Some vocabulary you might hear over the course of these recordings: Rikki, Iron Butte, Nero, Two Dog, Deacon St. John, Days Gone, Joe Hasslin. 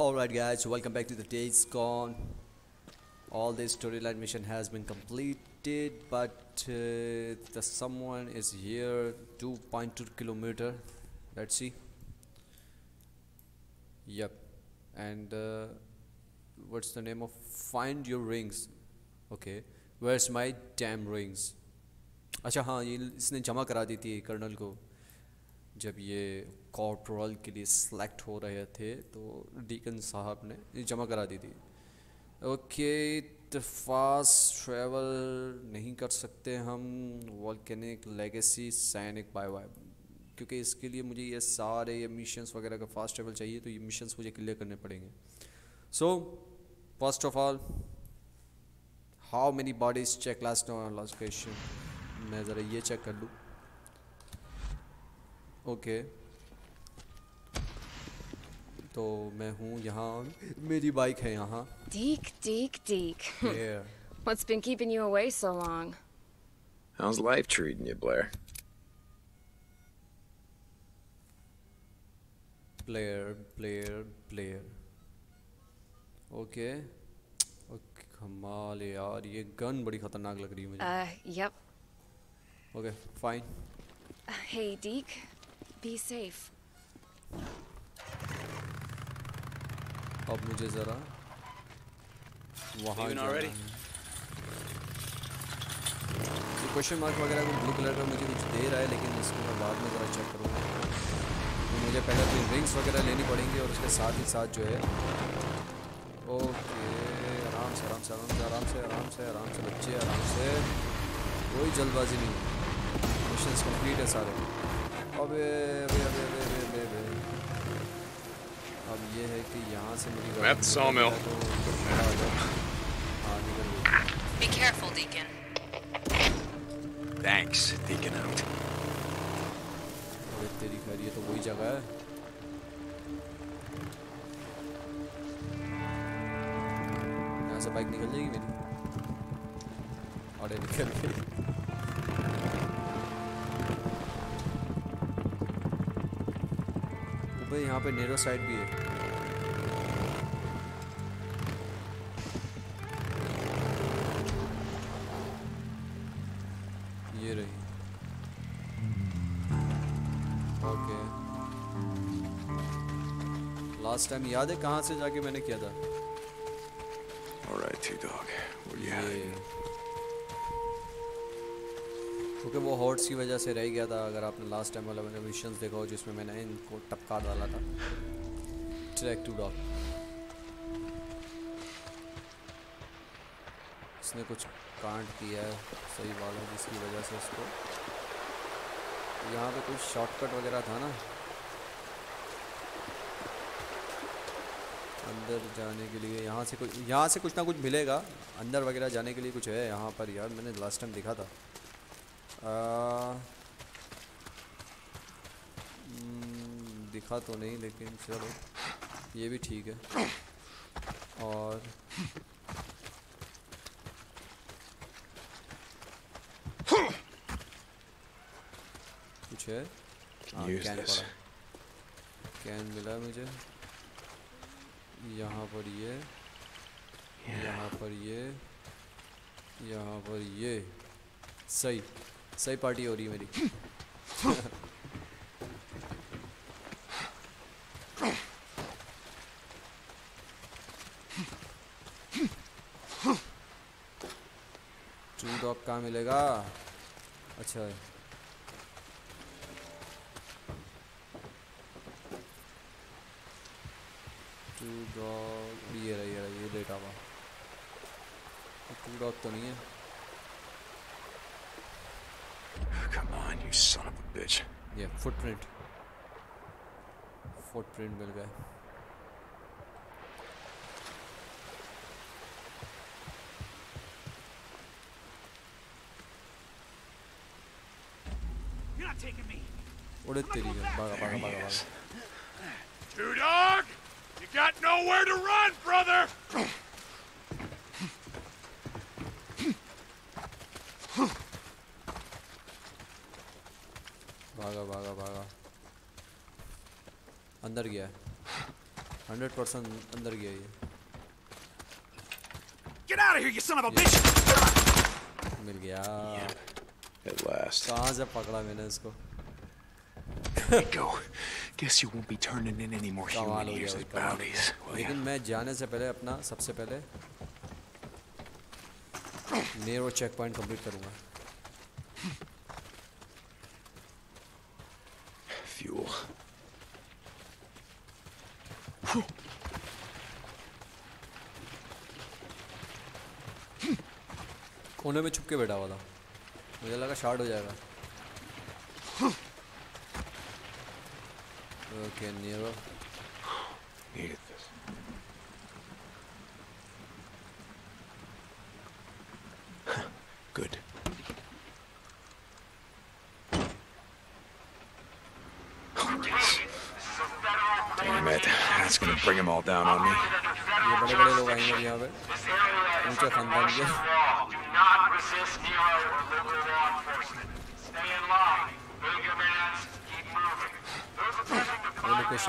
Alright guys, welcome back to the Days Gone. All this storyline mission has been completed, but the someone is here 2.2 km. Let's see. Yep. And what's the name of find your rings? Okay. Where's my damn rings? अच्छा हाँ ये इसने जमा करा दी थी colonel को जब ये कॉर्पोरल के लिए सेलेक्ट हो रहे थे तो डीकन साहब ने ये जमा करा दी थी ओके तो फास्ट ट्रैवल नहीं कर सकते हम वॉल्केनिक लेगेसी सैनिक बाय बाय क्योंकि इसके लिए मुझे ये सारे ये मिशंस वगैरह का फास्ट ट्रैवल चाहिए तो ये मिशंस मुझे क्लियर करने पड़ेंगे so first of all how many bodies check last question मैं ज़रा ये चेक कर लूँ ओके तो मैं हूँ यहाँ मेरी बाइक है यहाँ Deek yeah What's been keeping you away so long How's life treating you Blair okay कमाल यार ये गन बड़ी खतरनाक लग रही है मुझे Yep Okay, fine. Hey, Deek, be safe. अब मुझे जरा वहाँ जाना है। ये क्वेश्चन मार्क वगैरह को ब्लू कलर का मुझे कुछ दे रहा है, लेकिन इसको मैं बाद में जरा चेक करूँगा। तो मुझे पहले अपनी रिंग्स वगैरह लेनी पड़ेंगी और उसके साथ ही साथ जो है, ओके, आराम से बच्चे, कोई जल्दबाजी नहीं। मिशंस कंप्लीट है सारे अबे अब ये है कि यहाँ से मेरी मैं सॉमिल Be careful, Deacon. Thanks, Deacon out. अबे तेरी खैर ये तो वही जगह है यहाँ से बाइक निकल जाएगी मेरी और निकल गई यहाँ पे नेरो साइड भी है ये रही ओके लास्ट टाइम याद है कहाँ से जाके मैंने किया था Alright, Two Dog. क्योंकि वो हॉर्ट्स की वजह से रह गया था अगर आपने लास्ट टाइम वाला मैंने मिशंस देखा हो जिसमें मैंने इनको टपका डाला था ट्रैक टू डॉग इसने कुछ कांड किया है सही वाला जिसकी वजह से इसको यहाँ पे कुछ शॉर्टकट वगैरह था ना अंदर जाने के लिए यहाँ से कुछ ना कुछ मिलेगा अंदर वगैरह जाने के लिए कुछ है यहाँ पर यार मैंने लास्ट टाइम देखा था दिखा तो नहीं लेकिन चलो ये भी ठीक है और कुछ है कैन मिला मुझे यहाँ पर ये सही पार्टी हो रही है मेरी टू डॉग कहाँ मिलेगा अच्छा है टू डॉग ये डेटा हुआ टू डॉग तो नहीं है Come on, you son of a bitch. Yeah, footprint मिल गया. You're not taking me. What did he do? Baga. Two Dog, you got nowhere to run, brother. भागा अंदर गया 100% अंदर गया ये. Get out of here, you son of a bitch! मिल गया. At last. कहाँ से पकड़ा मैंने इसको? There you go. Guess you won't be turning in any more human ears as bounties. लेकिन मैं जाने से पहले अपना सबसे पहले Nero checkpoint complete करूँगा. Fuel. कोने में छुप के बैठा हुआ था. मुझे लगा शॉट हो जाएगा. Okay, Nero. Needed this. Good. Damn it! That's gonna bring them all down on me. Do not resist Nero or liberal law enforcement. Stay in line. Move your hands. Keep moving. Those attempting to find Nero will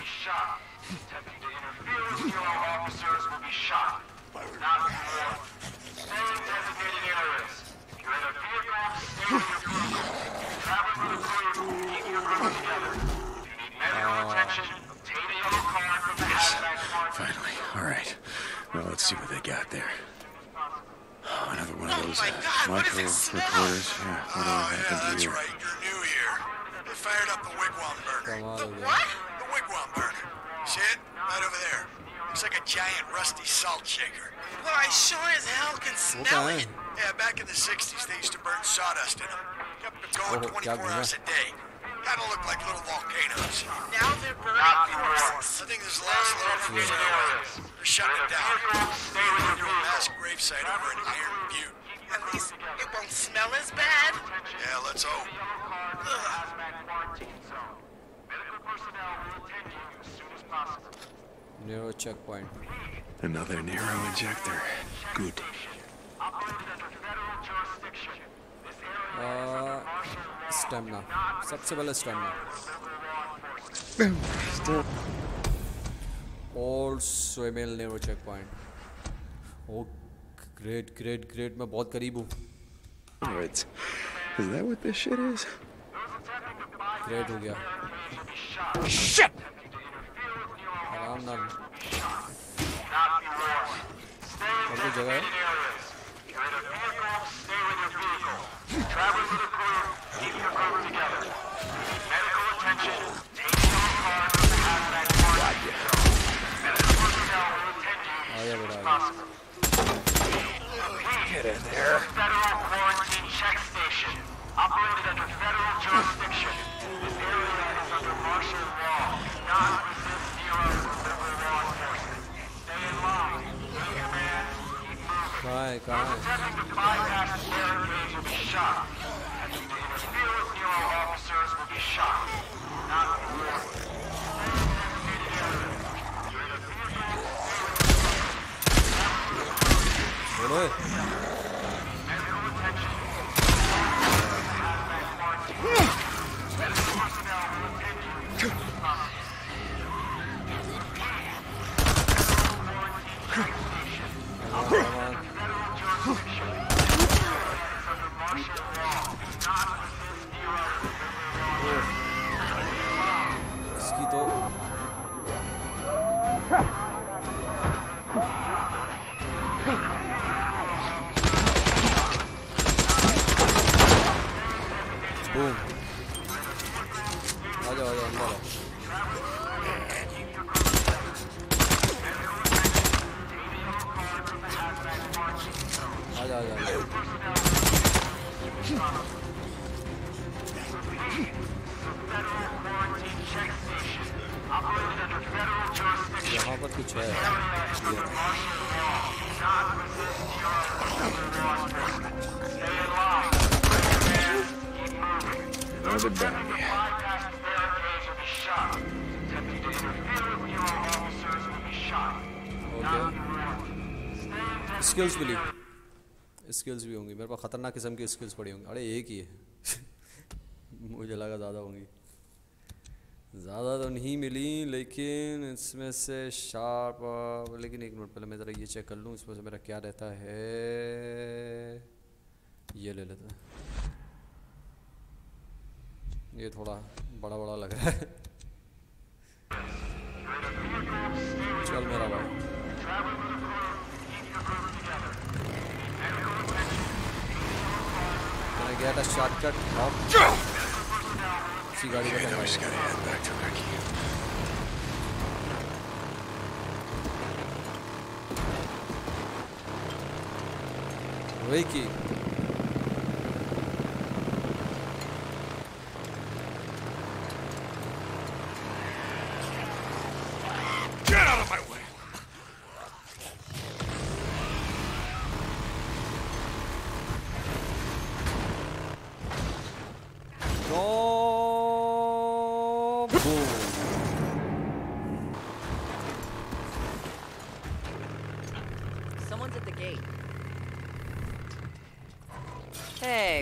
be shot. Attempting to interfere with Nero officers will be shot. Not rewarded. Stay in designated areas. If you're in a vehicle, stay with your crew. Travel with a crew. Keep your crew together. If you need medical attention, obtain a yellow card from the hatchback department. Finally. All right. Well, let's see what they got there. Another one of those micro recorders. Yeah, that's right. You're new here. They fired up the wigwam burner. The what? The wigwam burner. See it? Right over there. Looks like a giant rusty salt shaker. Well, I sure as hell can smell it. Yeah, back in the 60s, they used to burn sawdust in them. Kept them going 24 hours a day. Kind of look like little volcanoes. Now they're burning forests. I think this last little they're shutting it down. They were doing a mass gravesite over in Iron Butte. At least it won't smell as bad. Yeah, let's hope. Nero checkpoint. Another Nero injector. Good. Stamina. सबसे पहले stamina. Also a male Nero checkpoint. Oh, great, great, great. मैं बहुत करीब हूँ. Alright, is that what this shit is? Great हो गया. Shit! आराम ना. कौन सी जगह है? Travel with the crew, keep your crew together. Medical attention, take your card from the hatchback department. Medical personnel will attend you as soon as possible. Get in there. Federal quarantine check station, operated under federal jurisdiction. This area is under martial law. Not resist Nero or liberal law enforcement. Stay in line. Take your hands. Keep moving. Those attempting to bypass the barricades will be shot. Officers will be shot. Not rewarded. Skills भी ली, skills भी होंगी मेरे पास. खतरनाक किस्म की skills पड़ी होंगी. अरे एक ही है. मुझे लगा ज़्यादा होंगी. ज़्यादा तो नहीं मिली, लेकिन इसमें से शार्प, लेकिन एक मिनट पहले मैं ज़रा ये चेक कर लूँ इसमें से मेरा क्या रहता है। ये ले लेते हैं, ये थोड़ा बड़ा बड़ा लग रहा है। चल मेरा भाई, get a shortcut. You know he's got to head back to Rikki. Rikki. Get out of my way!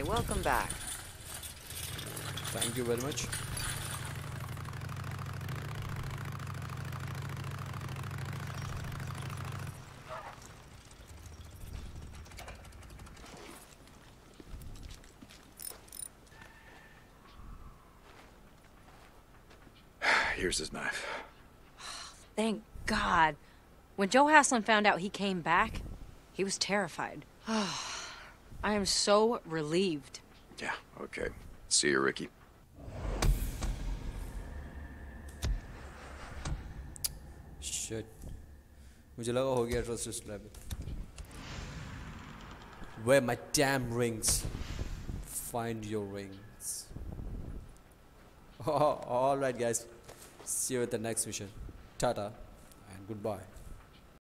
Welcome back. Thank you very much. Here's his knife. Thank God. When Joe Hasslin found out he came back, he was terrified. I am so relieved. Yeah, okay. See you, Rikki. Shit. मुझे लगा हो गया trusted rabbit. Where my damn rings? Find your rings. Oh, all right, guys. See you at the next mission. Tata and goodbye.